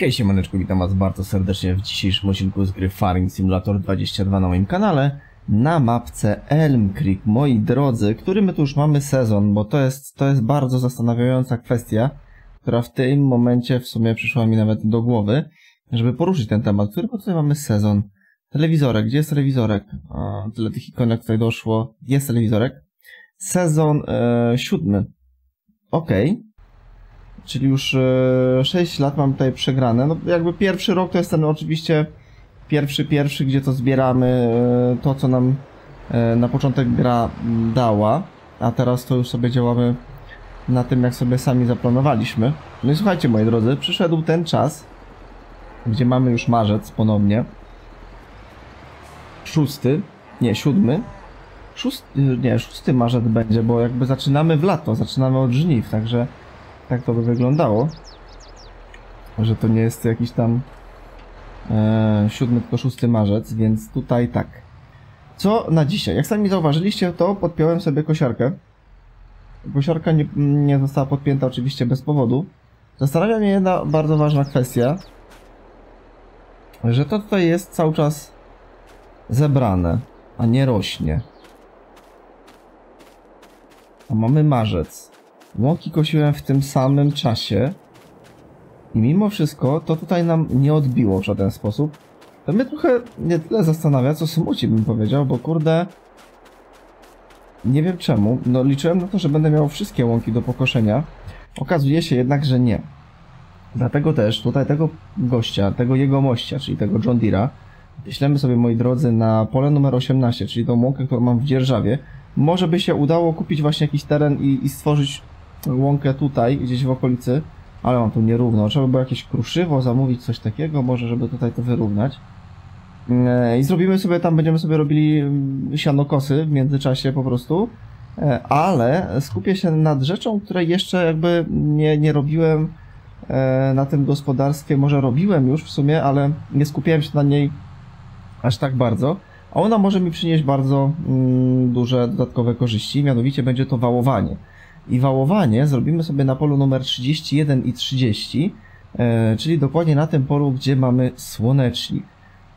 Hej siemaneczko, witam was bardzo serdecznie w dzisiejszym odcinku z gry Farming Simulator 22 na moim kanale, na mapce Elm Creek, moi drodzy, który my tu już mamy sezon, bo to jest bardzo zastanawiająca kwestia, która w tym momencie w sumie przyszła mi nawet do głowy, żeby poruszyć ten temat, który tutaj mamy sezon. Telewizorek, gdzie jest telewizorek? O, tyle tych ikonek tutaj doszło, jest telewizorek. Sezon 7. Okej. Czyli już 6 lat mam tutaj przegrane. No jakby pierwszy rok to jest ten oczywiście pierwszy, gdzie to zbieramy to, co nam na początek gra dała. A teraz to już sobie działamy na tym, jak sobie sami zaplanowaliśmy. No i słuchajcie, moi drodzy, przyszedł ten czas, gdzie mamy już marzec ponownie. 6 marzec będzie, bo jakby zaczynamy w lato, zaczynamy od żniw, także tak to by wyglądało, że to nie jest jakiś tam 7, tylko 6 marzec, więc tutaj tak. Co na dzisiaj? Jak sami zauważyliście, to podpiąłem sobie kosiarkę. Kosiarka nie została podpięta oczywiście bez powodu. Zastanawia mnie jedna bardzo ważna kwestia, że to tutaj jest cały czas zebrane, a nie rośnie. A mamy marzec. Łąki kosiłem w tym samym czasie i mimo wszystko to tutaj nam nie odbiło w żaden sposób. To mnie trochę nie tyle zastanawia, co smuci, bym powiedział, bo kurde, nie wiem czemu. No liczyłem na to, że będę miał wszystkie łąki do pokoszenia. Okazuje się jednak, że nie. Dlatego też tutaj tego gościa, tego jegomościa, czyli tego John Deere'a, wyślemy sobie, moi drodzy, na pole numer 18, czyli tą łąkę, którą mam w dzierżawie. Może by się udało kupić właśnie jakiś teren i stworzyć łąkę tutaj, gdzieś w okolicy, ale mam tu nierówno. Trzeba by było jakieś kruszywo zamówić, coś takiego, może żeby tutaj to wyrównać. I zrobimy sobie, tam będziemy sobie robili sianokosy w międzyczasie po prostu, ale skupię się nad rzeczą, której jeszcze jakby nie robiłem na tym gospodarstwie. Może robiłem już w sumie, ale nie skupiałem się na niej aż tak bardzo. A ona może mi przynieść bardzo duże dodatkowe korzyści, mianowicie będzie to wałowanie. I wałowanie zrobimy sobie na polu numer 31 i 30, czyli dokładnie na tym polu, gdzie mamy słonecznik.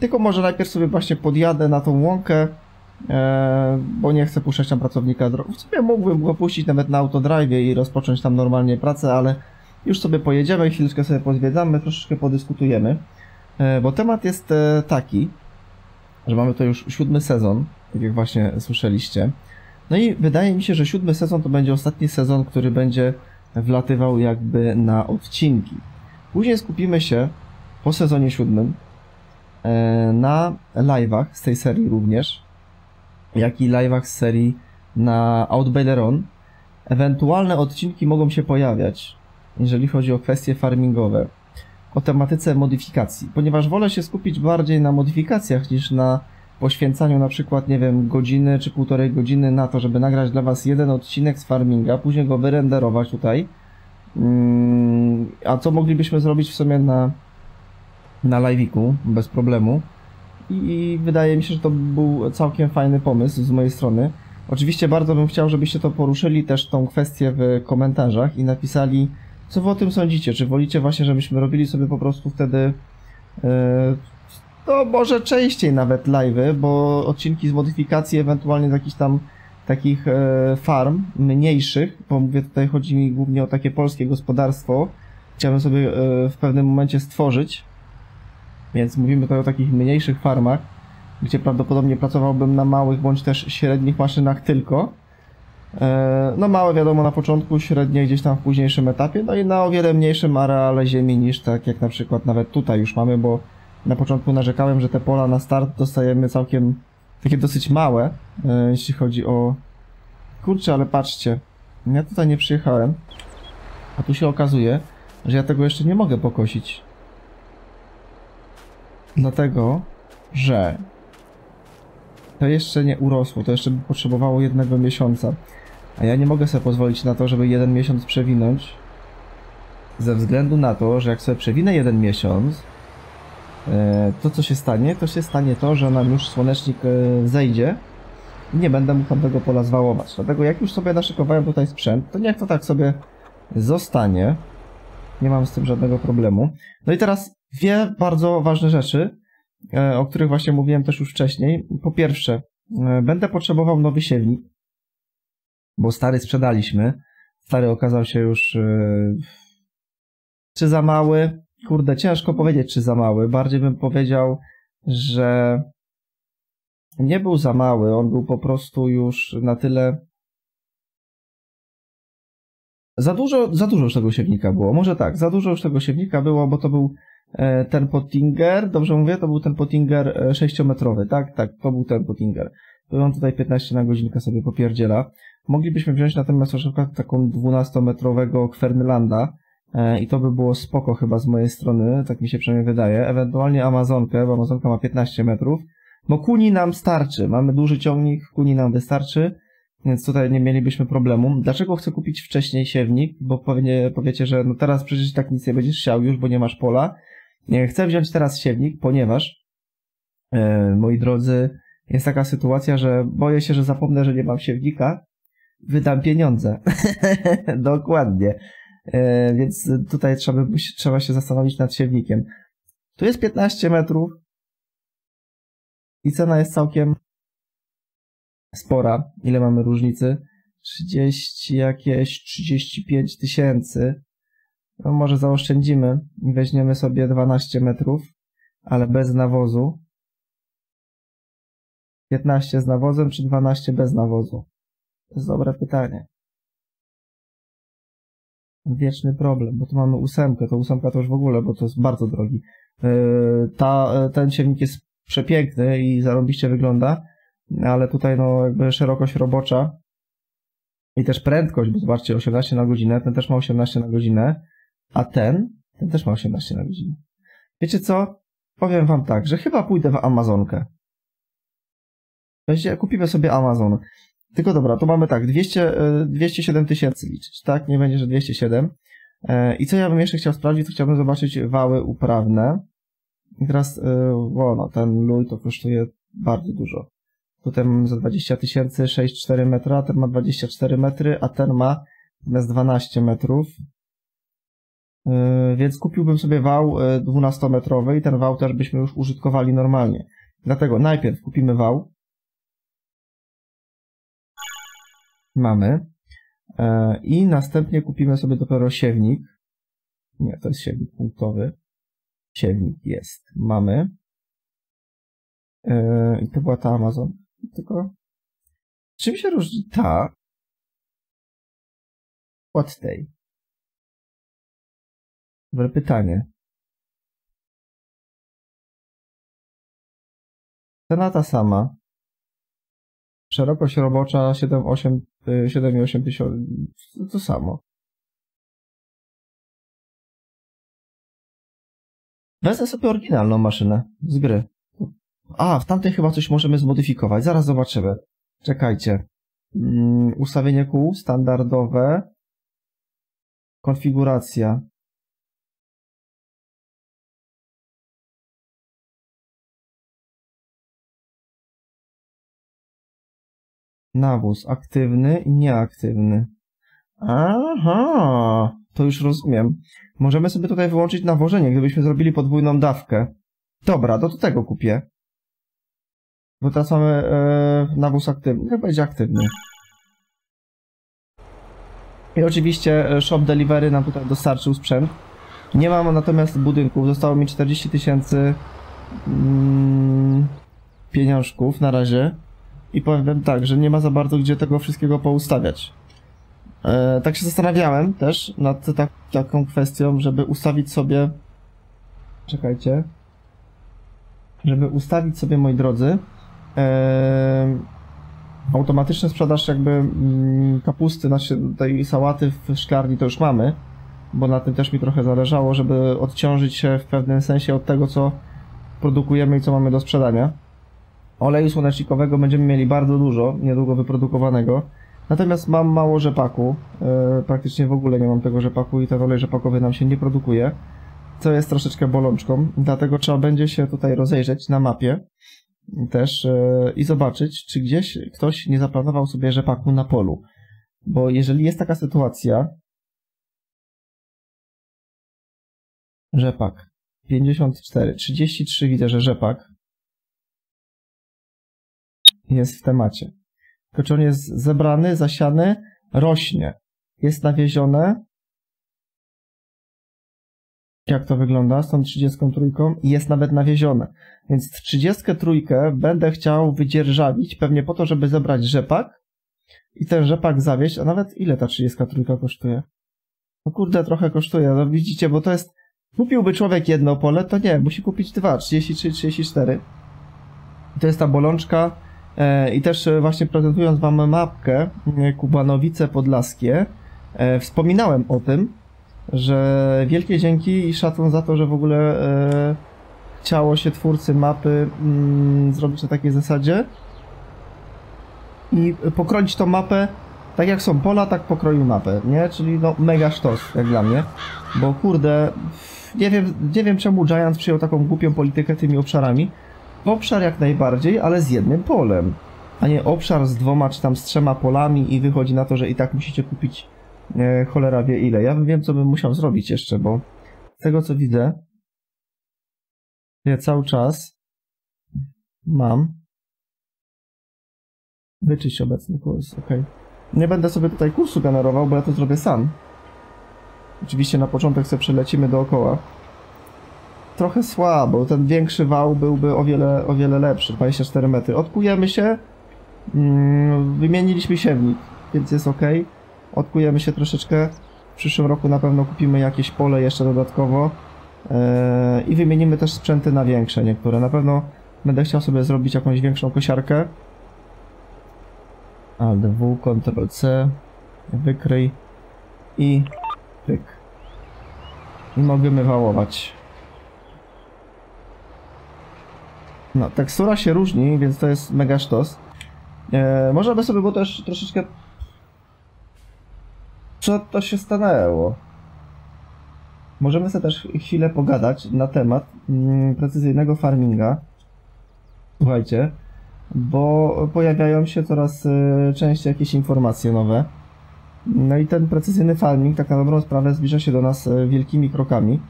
Tylko może najpierw sobie właśnie podjadę na tą łąkę, bo nie chcę puszczać tam pracownika. W sumie mógłbym go puścić nawet na autodrive i rozpocząć tam normalnie pracę, ale już sobie pojedziemy, chwileczkę sobie pozwiedzamy, troszeczkę podyskutujemy, bo temat jest taki, że mamy to już 7 sezon, tak jak właśnie słyszeliście. No i wydaje mi się, że 7 sezon to będzie ostatni sezon, który będzie wlatywał jakby na odcinki. Później skupimy się po sezonie 7 na live'ach z tej serii również, jak i live'ach z serii na Outbaileron. Ewentualne odcinki mogą się pojawiać, jeżeli chodzi o kwestie farmingowe, o tematyce modyfikacji, ponieważ wolę się skupić bardziej na modyfikacjach niż na poświęcaniu na przykład, nie wiem, godziny czy półtorej godziny na to, żeby nagrać dla was jeden odcinek z farminga, później go wyrenderować tutaj. A co moglibyśmy zrobić w sumie na live'iku bez problemu. I wydaje mi się, że to był całkiem fajny pomysł z mojej strony. Oczywiście bardzo bym chciał, żebyście to poruszyli też tą kwestię w komentarzach i napisali, co wy o tym sądzicie? Czy wolicie właśnie, żebyśmy robili sobie po prostu wtedy to może częściej nawet live'y, bo odcinki z modyfikacji ewentualnie z jakichś tam takich farm mniejszych, bo mówię tutaj, chodzi mi głównie o takie polskie gospodarstwo, chciałbym sobie w pewnym momencie stworzyć, więc mówimy tutaj o takich mniejszych farmach, gdzie prawdopodobnie pracowałbym na małych bądź też średnich maszynach tylko. No małe wiadomo na początku, średnie gdzieś tam w późniejszym etapie, no i na o wiele mniejszym areale ziemi niż tak jak na przykład nawet tutaj już mamy, bo na początku narzekałem, że te pola na start dostajemy całkiem takie dosyć małe, jeśli chodzi o... Kurczę, ale patrzcie, ja tutaj nie przyjechałem, a tu się okazuje, że ja tego jeszcze nie mogę pokosić. Dlatego, że... to jeszcze nie urosło, to jeszcze by potrzebowało jednego miesiąca. A ja nie mogę sobie pozwolić na to, żeby jeden miesiąc przewinąć. Ze względu na to, że jak sobie przewinę jeden miesiąc, to co się stanie? To się stanie to, że nam już słonecznik zejdzie i nie będę mógł tamtego pola zwałować. Dlatego jak już sobie naszykowałem tutaj sprzęt, to niech to tak sobie zostanie. nie mam z tym żadnego problemu. No i teraz dwie bardzo ważne rzeczy, o których właśnie mówiłem też już wcześniej. Po pierwsze, będę potrzebował nowy siewnik, bo stary sprzedaliśmy. Stary okazał się już czy za mały? Kurde, ciężko powiedzieć, czy za mały. Bardziej bym powiedział, że nie był za mały. On był po prostu już na tyle... Za dużo już tego siewnika było. Może tak, za dużo już tego siewnika było, bo to był ten Pöttinger, dobrze mówię? To był ten Pöttinger 6-metrowy, tak, to był ten Pöttinger. On tutaj 15 na godzinkę sobie popierdziela. Moglibyśmy wziąć natomiast troszeczkę taką 12-metrowego Kwernylanda i to by było spoko chyba z mojej strony, tak mi się przynajmniej wydaje. Ewentualnie Amazonkę, bo Amazonka ma 15 metrów. Bo Kuni nam starczy, mamy duży ciągnik, Kuni nam wystarczy, więc tutaj nie mielibyśmy problemu. Dlaczego chcę kupić wcześniej siewnik? Bo pewnie powiecie, że no teraz przecież tak nic nie będziesz siał już, bo nie masz pola. Chcę wziąć teraz siewnik, ponieważ, moi drodzy, jest taka sytuacja, że boję się, że zapomnę, że nie mam siewnika, wydam pieniądze. Dokładnie. Więc tutaj trzeba się zastanowić nad siewnikiem. Tu jest 15 metrów i cena jest całkiem spora. Ile mamy różnicy? 30 jakieś, 35 tysięcy. No może zaoszczędzimy i weźmiemy sobie 12 metrów, ale bez nawozu. 15 z nawozem, czy 12 bez nawozu? To jest dobre pytanie. Wieczny problem, bo tu mamy 8, to 8 to już w ogóle, bo to jest bardzo drogi. Ten siewnik jest przepiękny i zarobiście wygląda, ale tutaj no jakby szerokość robocza i też prędkość, bo zobaczcie, 18 na godzinę, ten też ma 18 na godzinę, a ten też ma 18 na godzinę. Wiecie co? Powiem wam tak, że chyba pójdę w Amazonkę. Kupimy sobie Amazon. Tylko dobra, tu mamy tak, 207 tysięcy liczyć, tak? Nie będzie, że 207. I co ja bym jeszcze chciał sprawdzić, to chciałbym zobaczyć wały uprawne. I teraz, no, ten luj to kosztuje bardzo dużo. Tutaj mamy za 20 tysięcy 6,4 metra, ten ma 24 metry, a ten ma natomiast 12 metrów. Więc kupiłbym sobie wał 12-metrowy i ten wał też byśmy już użytkowali normalnie. Dlatego najpierw kupimy wał. Mamy. I następnie kupimy sobie dopiero siewnik. Nie, to jest siewnik punktowy. Siewnik jest. Mamy. I to była ta Amazon. Tylko czym się różni ta od tej? Dobre pytanie. Cena ta sama. Szerokość robocza 7,8 tysiąca, to samo. Wezmę sobie oryginalną maszynę z gry. A, w tamtej chyba coś możemy zmodyfikować, zaraz zobaczymy. Czekajcie. Ustawienie kół standardowe. Konfiguracja. Nawóz aktywny i nieaktywny. Aha, to już rozumiem. Możemy sobie tutaj wyłączyć nawożenie, gdybyśmy zrobili podwójną dawkę. Dobra, do tego kupię. Bo teraz mamy nawóz aktywny. Chyba będzie aktywny. I oczywiście shop delivery nam tutaj dostarczył sprzęt. Nie mam natomiast budynków. Zostało mi 40 tysięcy pieniążków na razie. I powiem tak, że nie ma za bardzo gdzie tego wszystkiego poustawiać. Tak się zastanawiałem też nad taką kwestią, żeby ustawić sobie... Czekajcie. Żeby ustawić sobie, moi drodzy, automatyczny sprzedaż jakby kapusty, znaczy tej sałaty w szklarni to już mamy, bo na tym też mi trochę zależało, żeby odciążyć się w pewnym sensie od tego, co produkujemy i co mamy do sprzedania. Oleju słonecznikowego będziemy mieli bardzo dużo, niedługo wyprodukowanego. Natomiast mam mało rzepaku, praktycznie w ogóle nie mam tego rzepaku i ten olej rzepakowy nam się nie produkuje, co jest troszeczkę bolączką, dlatego trzeba będzie się tutaj rozejrzeć na mapie też i zobaczyć, czy gdzieś ktoś nie zaplanował sobie rzepaku na polu. Bo jeżeli jest taka sytuacja, Rzepak. 54. 33 widzę, że rzepak jest w temacie. Tylko czy on jest zebrany, zasiany, rośnie. Jest nawiezione. Jak to wygląda z tą 33? Jest nawet nawiezione. Więc 33 będę chciał wydzierżawić, pewnie po to, żeby zebrać rzepak i ten rzepak zawieźć. A nawet ile ta 33 kosztuje? No kurde, trochę kosztuje. No widzicie, bo to jest... Kupiłby człowiek jedno pole, to nie. Musi kupić dwa. 33, 34. I to jest ta bolączka. I też właśnie prezentując wam mapkę Kubanowice Podlaskie, wspominałem o tym, że wielkie dzięki i szacun za to, że w ogóle chciało się twórcy mapy zrobić na takiej zasadzie i pokroić tą mapę tak jak są pola, tak pokroił mapę, nie? Czyli no mega sztos jak dla mnie, bo kurde, nie wiem czemu Giant przyjął taką głupią politykę tymi obszarami. Obszar jak najbardziej, ale z jednym polem, a nie obszar z dwoma czy tam z trzema polami i wychodzi na to, że i tak musicie kupić cholera wie ile. Ja wiem, co bym musiał zrobić jeszcze, bo z tego, co widzę, ja cały czas mam wyczyść obecny kurs, ok. Nie będę sobie tutaj kursu generował, bo ja to zrobię sam. Oczywiście na początek sobie przelecimy dookoła. Trochę słabo, ten większy wał byłby o wiele lepszy, 24 metry. Odkujemy się, wymieniliśmy siewnik, więc jest ok. Odkujemy się troszeczkę, w przyszłym roku na pewno kupimy jakieś pole jeszcze dodatkowo i wymienimy też sprzęty na większe niektóre. Na pewno będę chciał sobie zrobić jakąś większą kosiarkę. Alt+W, Ctrl+C, wykryj i pyk. I możemy wałować. No, tekstura się różni, więc to jest mega sztos. Można by sobie było też troszeczkę... Co to się stanęło? Możemy sobie też chwilę pogadać na temat precyzyjnego farminga. Słuchajcie, bo pojawiają się coraz częściej jakieś informacje nowe. No i ten precyzyjny farming tak na dobrą sprawę zbliża się do nas wielkimi krokami,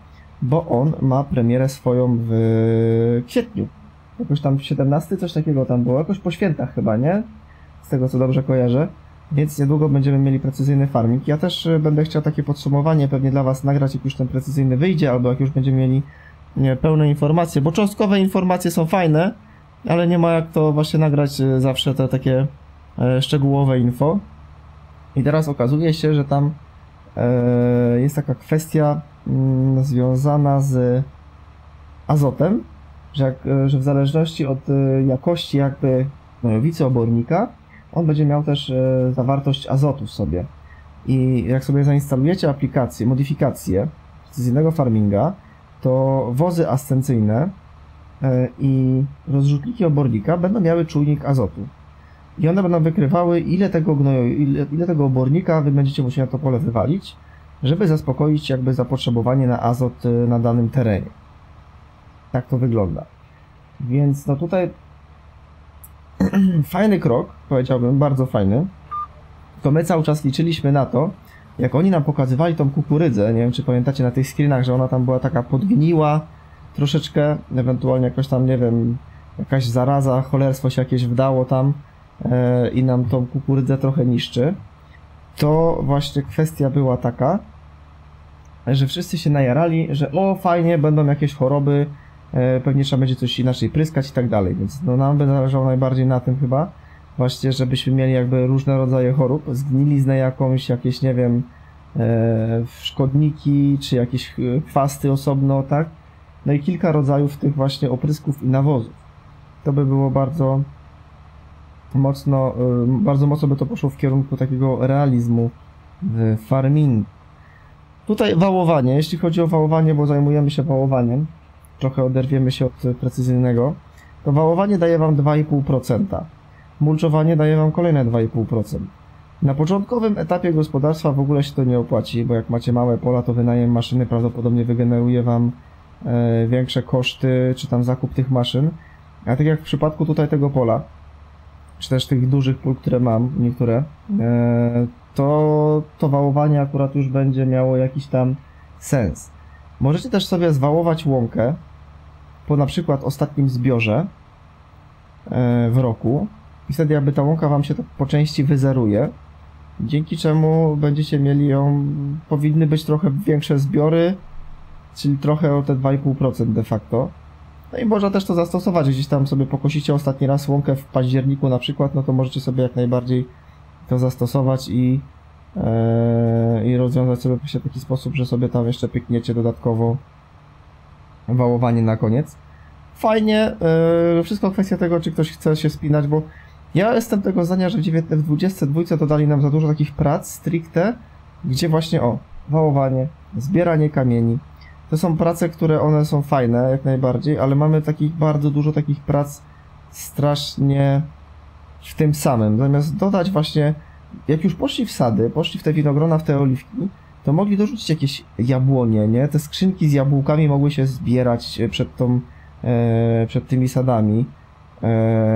bo on ma premierę swoją w kwietniu. Jakoś tam 17, coś takiego tam było, jakoś po świętach chyba, nie? Z tego, co dobrze kojarzę. Więc niedługo będziemy mieli precyzyjny farming. Ja też będę chciał takie podsumowanie pewnie dla was nagrać, jak już ten precyzyjny wyjdzie, albo jak już będziemy mieli pełne informacje, bo cząstkowe informacje są fajne, ale nie ma jak to właśnie nagrać zawsze te takie szczegółowe info. I teraz okazuje się, że tam jest taka kwestia związana z azotem, że w zależności od jakości jakby gnojowicy obornika, on będzie miał też zawartość azotu w sobie. I jak sobie zainstalujecie aplikację, modyfikację precyzyjnego farminga, to wozy ascensyjne i rozrzutniki obornika będą miały czujnik azotu. I one będą wykrywały, ile tego obornika wy będziecie musieli na to pole wywalić, żeby zaspokoić jakby zapotrzebowanie na azot na danym terenie. Tak to wygląda. Więc no tutaj fajny krok, powiedziałbym, bardzo fajny. To my cały czas liczyliśmy na to, jak oni nam pokazywali tą kukurydzę, nie wiem czy pamiętacie na tych screenach, że ona tam była taka podgniła troszeczkę, ewentualnie jakoś tam, nie wiem, jakaś zaraza, cholerstwo się jakieś wdało tam i nam tą kukurydzę trochę niszczy. To właśnie kwestia była taka, że wszyscy się najarali, że o fajnie, będą jakieś choroby, pewnie trzeba będzie coś inaczej pryskać i tak dalej, więc no, nam by zależało najbardziej na tym chyba, właśnie żebyśmy mieli jakby różne rodzaje chorób, zgniliznę jakąś, jakieś nie wiem, szkodniki czy jakieś chwasty osobno, tak? No i kilka rodzajów tych właśnie oprysków i nawozów. To by było bardzo mocno by to poszło w kierunku takiego realizmu w farmingu. Tutaj wałowanie, jeśli chodzi o wałowanie, bo zajmujemy się wałowaniem, trochę oderwiemy się od precyzyjnego, to wałowanie daje wam 2,5%. Mulczowanie daje wam kolejne 2,5%. Na początkowym etapie gospodarstwa w ogóle się to nie opłaci, bo jak macie małe pola, to wynajem maszyny prawdopodobnie wygeneruje wam większe koszty, czy tam zakup tych maszyn. A tak jak w przypadku tutaj tego pola, czy też tych dużych pól, które mam, niektóre, to wałowanie akurat już będzie miało jakiś tam sens. Możecie też sobie zwałować łąkę po na przykład ostatnim zbiorze w roku i wtedy jakby ta łąka wam się tak po części wyzeruje, dzięki czemu będziecie mieli ją, powinny być trochę większe zbiory, czyli trochę o te 2,5% de facto. No i można też to zastosować, gdzieś tam sobie pokosicie ostatni raz łąkę w październiku na przykład, no to możecie sobie jak najbardziej to zastosować i rozwiązać sobie w taki sposób, że sobie tam jeszcze pykniecie dodatkowo wałowanie na koniec. Fajnie, wszystko kwestia tego, czy ktoś chce się spinać, bo ja jestem tego zdania, że w 22 to dali nam za dużo takich prac stricte, gdzie właśnie o, wałowanie, zbieranie kamieni. To są prace, które one są fajne jak najbardziej, ale mamy takich bardzo dużo takich prac strasznie w tym samym. Zamiast dodać właśnie, jak już poszli w sady, poszli w te winogrona, w te oliwki, to mogli dorzucić jakieś jabłonie, nie? Te skrzynki z jabłkami mogły się zbierać przed tymi sadami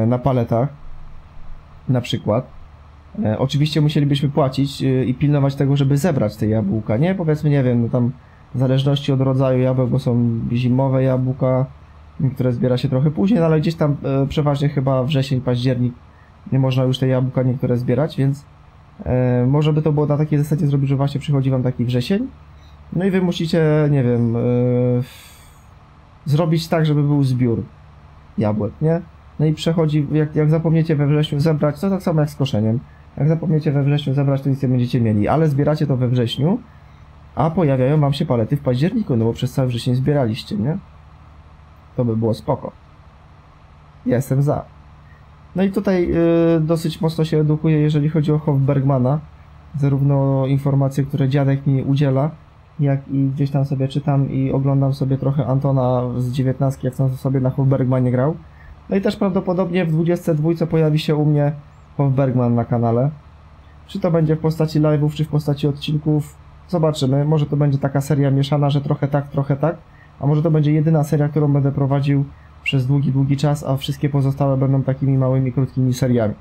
na paletach na przykład. Oczywiście musielibyśmy płacić i pilnować tego, żeby zebrać te jabłka, nie? Powiedzmy, nie wiem, no tam w zależności od rodzaju jabłek, bo są zimowe jabłka, które zbiera się trochę później, no ale gdzieś tam przeważnie chyba wrzesień, październik nie można już te jabłka niektóre zbierać, więc może by to było na takiej zasadzie zrobić, że właśnie przychodzi wam taki wrzesień, no i wy musicie, nie wiem, zrobić tak, żeby był zbiór jabłek, nie? No i przechodzi, jak zapomniecie we wrześniu zebrać, to tak samo jak z koszeniem, jak zapomniecie we wrześniu zebrać, to nic nie będziecie mieli, ale zbieracie to we wrześniu, a pojawiają wam się palety w październiku, no bo przez cały wrzesień zbieraliście, nie? To by było spoko. Ja jestem za. No i tutaj dosyć mocno się edukuję, jeżeli chodzi o Hofbergmana. Zarówno informacje, które dziadek mi udziela, jak i gdzieś tam sobie czytam i oglądam sobie trochę Antona z 19, jak on sobie na Hofbergmanie grał. No i też prawdopodobnie w 22 pojawi się u mnie Hofbergman na kanale. Czy to będzie w postaci live'ów, czy w postaci odcinków, zobaczymy. Może to będzie taka seria mieszana, że trochę tak, a może to będzie jedyna seria, którą będę prowadził przez długi czas, a wszystkie pozostałe będą takimi małymi, krótkimi seriami.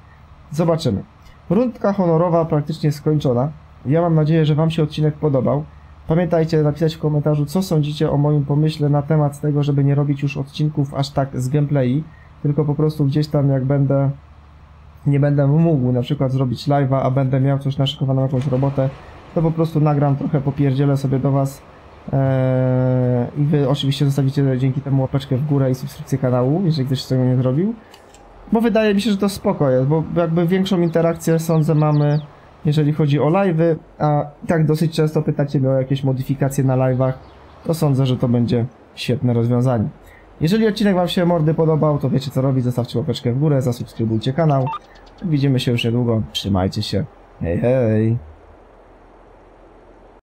Zobaczymy. Rundka honorowa praktycznie skończona. Ja mam nadzieję, że wam się odcinek podobał. Pamiętajcie napisać w komentarzu, co sądzicie o moim pomyśle na temat tego, żeby nie robić już odcinków aż tak z gameplayi, tylko po prostu gdzieś tam jak nie będę mógł na przykład zrobić live'a, a będę miał coś naszykowaną jakąś robotę, to po prostu nagram trochę, popierdzielę sobie do was i wy oczywiście zostawicie dzięki temu łapeczkę w górę i subskrypcję kanału, jeżeli ktoś tego nie zrobił. Bo wydaje mi się, że to spoko jest, bo jakby większą interakcję sądzę mamy, jeżeli chodzi o live'y, a tak dosyć często pytacie mnie o jakieś modyfikacje na live'ach, to sądzę, że to będzie świetne rozwiązanie. Jeżeli odcinek wam się mordy podobał, to wiecie co robić, zostawcie łapeczkę w górę, zasubskrybujcie kanał. Widzimy się już niedługo, trzymajcie się, hej hej!